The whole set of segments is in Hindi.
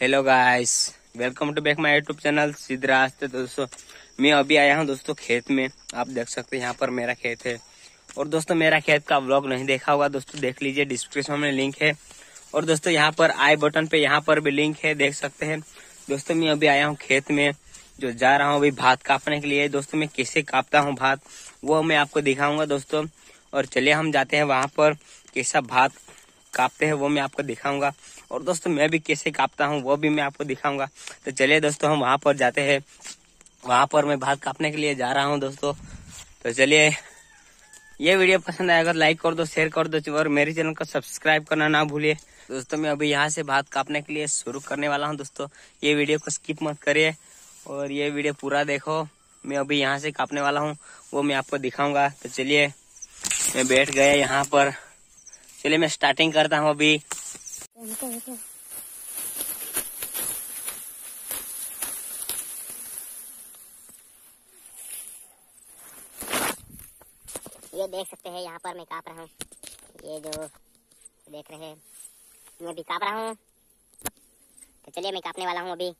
Hello guys, welcome to back my YouTube channel सीधे रास्ते। दोस्तों मैं अभी आया हूं दोस्तों खेत में। आप देख सकते हैं यहां पर मेरा खेत है। और दोस्तों मेरा खेत का व्लॉग नहीं देखा होगा दोस्तों, देख लीजिए, डिस्क्रिप्शन में लिंक है। और दोस्तों यहां पर आई बटन पे यहां पर भी लिंक है, देख सकते हैं। दोस्तों मैं अभी आया हूँ खेत में, जो जा रहा हूँ अभी भात काटने के लिए। दोस्तों मैं कैसे काटता हूँ भात वो मैं आपको दिखाऊंगा दोस्तों। और चलिए हम जाते हैं वहाँ पर, कैसा भात काटते हैं वो मैं आपको दिखाऊंगा। और दोस्तों मैं भी कैसे काटता हूँ वो भी मैं आपको दिखाऊंगा। तो चलिए दोस्तों हम वहाँ पर जाते हैं। वहाँ पर मैं भात काटने के लिए जा रहा हूँ दोस्तों। तो चलिए, ये वीडियो पसंद आया अगर लाइक कर दो, शेयर कर दो और मेरे चैनल को सब्सक्राइब करना ना भूलिए। दोस्तों मैं अभी यहाँ से भात काटने के लिए शुरू करने वाला हूँ दोस्तों। ये वीडियो को स्किप मत करिए और ये वीडियो पूरा देखो। मैं अभी यहाँ से काटने वाला हूँ वो मैं आपको दिखाऊंगा। तो चलिए मैं बैठ गया यहाँ पर, चलिए मैं स्टार्टिंग करता हूँ अभी। ये देख सकते हैं यहाँ पर मैं काट रहा हूँ। ये जो देख रहे हैं मैं भी काट रहा हूँ। तो चलिए मैं काटने वाला हूँ अभी।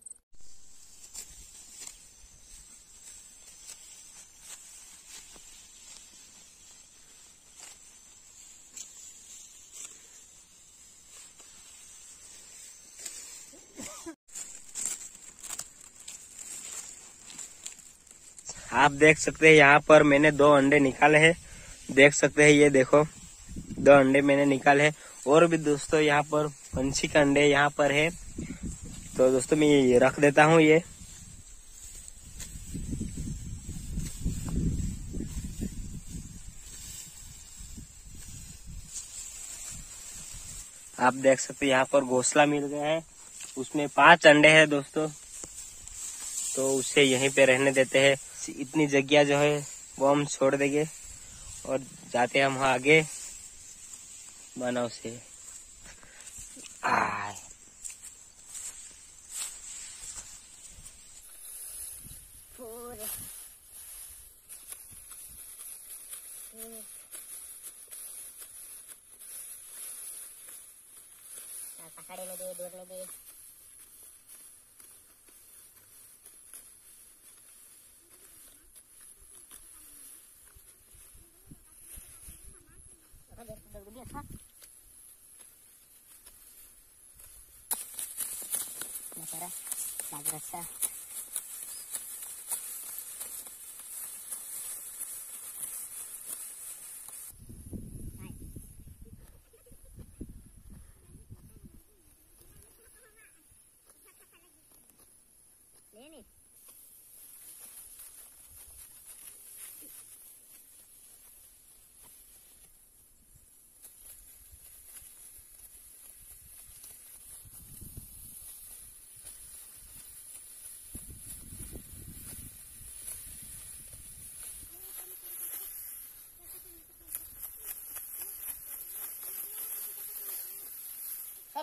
आप देख सकते हैं यहाँ पर मैंने दो अंडे निकाले हैं, देख सकते हैं। ये देखो, दो अंडे मैंने निकाले हैं। और भी दोस्तों यहाँ पर पंछी का अंडे यहाँ पर है। तो दोस्तों मैं ये रख देता हूँ। ये आप देख सकते हैं यहाँ पर घोंसला मिल गया है, उसमें 5 अंडे हैं दोस्तों। तो उसे यहीं पे रहने देते हैं, इतनी जगह जो है वो हम छोड़ देंगे। और जाते हैं हम आगे मानव से।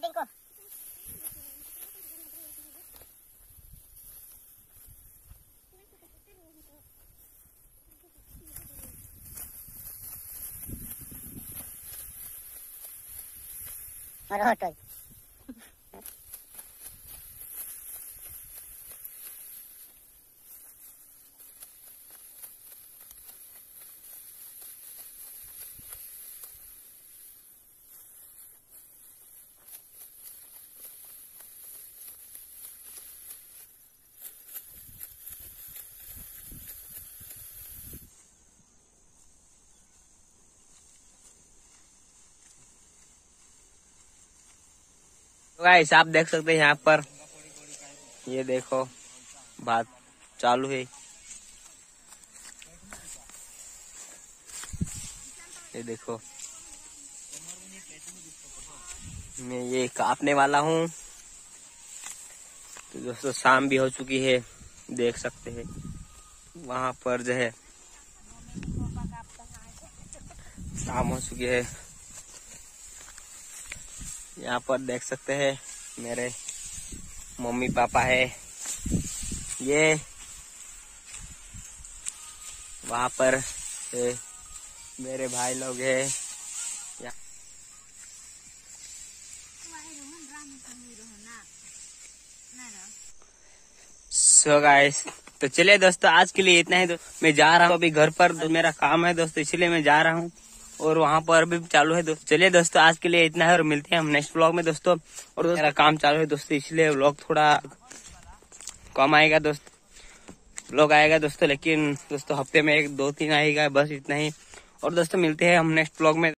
देखो और गाइस आप देख सकते हैं यहाँ पर, ये देखो बात चालू है। ये देखो मैं ये काटने वाला हूँ। तो दोस्तों शाम भी हो चुकी है, देख सकते हैं वहाँ पर जो है शाम हो चुकी है। यहाँ पर देख सकते हैं मेरे मम्मी पापा है। ये वहाँ पर मेरे भाई लोग है। सो गाइस तो चलिए दोस्तों आज के लिए इतना ही। मैं जा रहा हूँ अभी घर पर, मेरा काम है दोस्तों, इसलिए मैं जा रहा हूँ और वहाँ पर अभी चालू है। चलिए दोस्तों आज के लिए इतना है और मिलते हैं हम नेक्स्ट व्लॉग में दोस्तों। और मेरा काम चालू है दोस्तों, इसलिए व्लॉग थोड़ा कम आएगा दोस्तों, व्लॉग आएगा दोस्तों लेकिन दोस्तों हफ्ते में 1-2-3 आएगा, बस इतना ही। और दोस्तों मिलते हैं हम नेक्स्ट व्लॉग में।